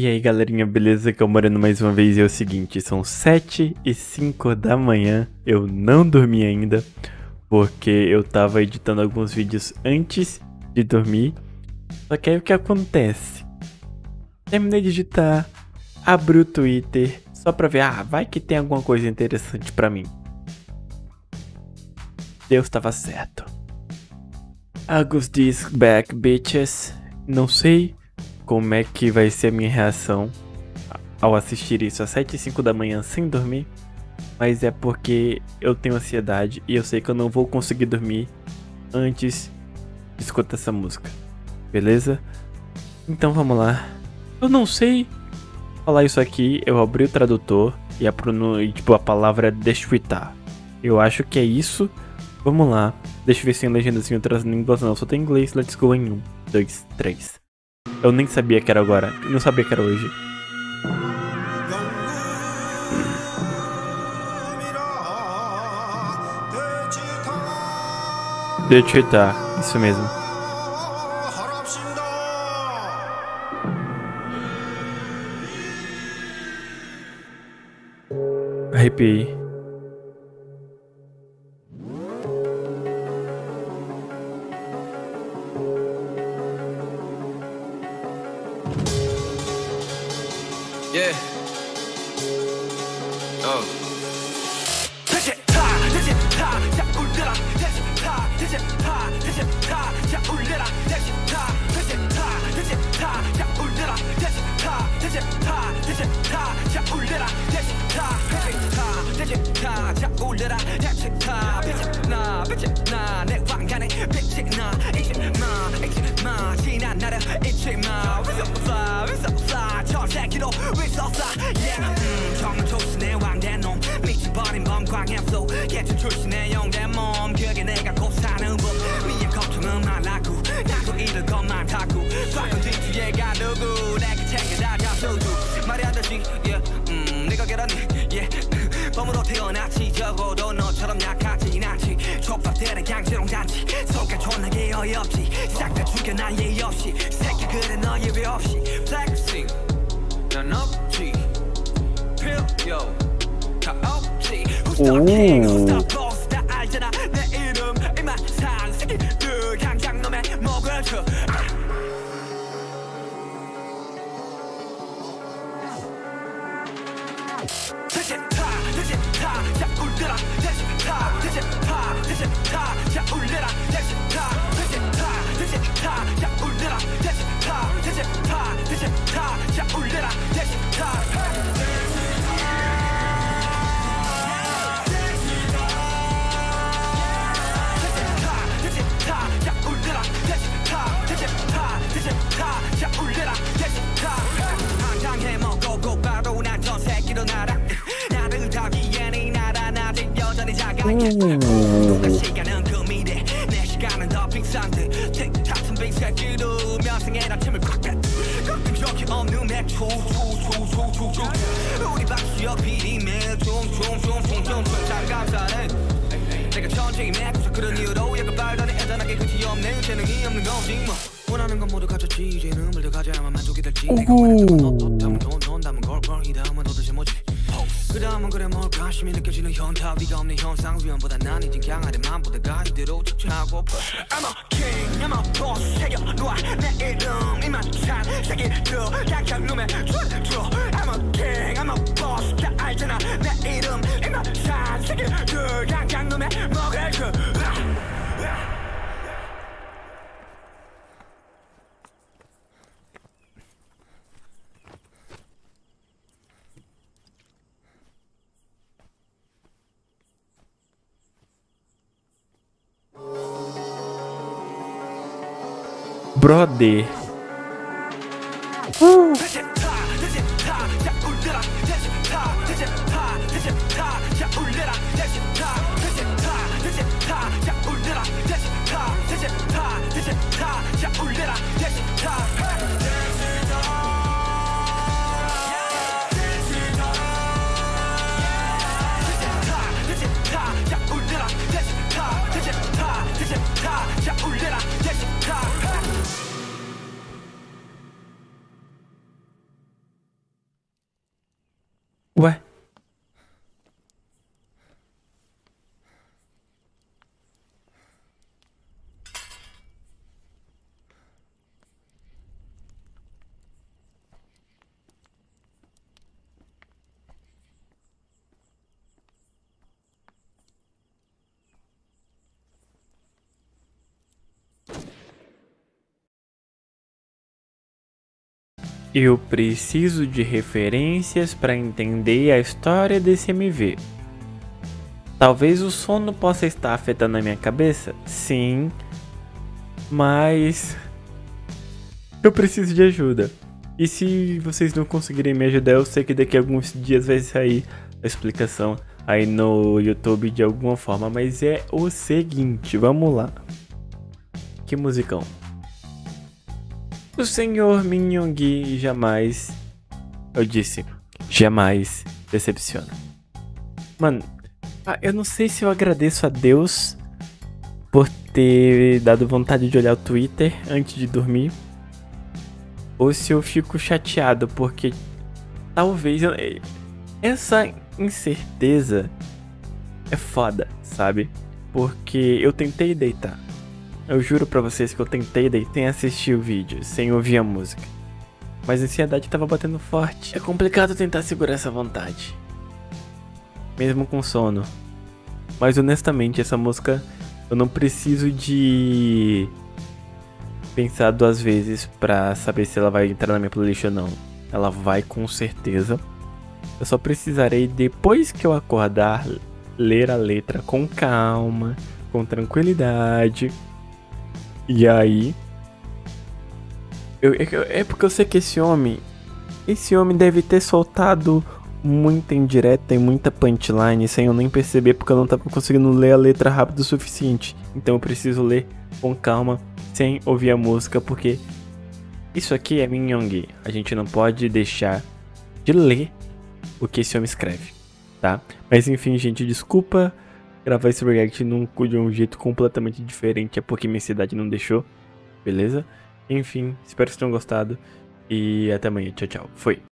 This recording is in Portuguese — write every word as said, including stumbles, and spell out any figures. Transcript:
E aí galerinha, beleza? Que eu morando mais uma vez e é o seguinte, são sete e cinco da manhã, eu não dormi ainda, porque eu tava editando alguns vídeos antes de dormir, só que aí o que acontece? Terminei de editar, abri o Twitter, só pra ver, ah, vai que tem alguma coisa interessante pra mim. Deus tava certo. Agust D is back, bitches. Não sei como é que vai ser a minha reação ao assistir isso às sete e cinco da manhã sem dormir, mas é porque eu tenho ansiedade e eu sei que eu não vou conseguir dormir antes de escutar essa música, beleza? Então vamos lá. Eu não sei falar isso aqui, eu abri o tradutor e a, tipo, a palavra é Daechwita. Eu acho que é isso. Vamos lá, deixa eu ver se tem legenda em outras línguas, não, só tem inglês, let's go em um, dois, três. Eu nem sabia que era agora, eu não sabia que era hoje. Daechwita, isso mesmo. Arrepiei. Yeah. Oh. Oh. Brother. Uh. Ué? Eu preciso de referências para entender a história desse M V. Talvez o sono possa estar afetando a minha cabeça? Sim, mas eu preciso de ajuda. E se vocês não conseguirem me ajudar, eu sei que daqui a alguns dias vai sair a explicação aí no YouTube de alguma forma. Mas é o seguinte, vamos lá. Que musicão. O senhor Min Yoongi jamais, eu disse, jamais decepciona. Mano, eu não sei se eu agradeço a Deus por ter dado vontade de olhar o Twitter antes de dormir, ou se eu fico chateado porque talvez eu... essa incerteza é foda, sabe? Porque eu tentei deitar. Eu juro pra vocês que eu tentei deitar sem assistir o vídeo, sem ouvir a música. Mas a ansiedade tava batendo forte. É complicado tentar segurar essa vontade, mesmo com sono. Mas honestamente, essa música eu não preciso de pensar duas vezes pra saber se ela vai entrar na minha playlist ou não. Ela vai com certeza. Eu só precisarei, depois que eu acordar, ler a letra com calma, com tranquilidade. E aí, eu, eu, é porque eu sei que esse homem, esse homem deve ter soltado muita indireta e muita punchline sem eu nem perceber, porque eu não tava conseguindo ler a letra rápido o suficiente. Então eu preciso ler com calma, sem ouvir a música, porque isso aqui é Min Yoongi. A gente não pode deixar de ler o que esse homem escreve, tá? Mas enfim, gente, desculpa gravar esse react num, de um jeito completamente diferente, é porque minha cidade não deixou, beleza? Beleza? Enfim, espero que vocês tenham gostado e até amanhã, tchau, tchau, fui!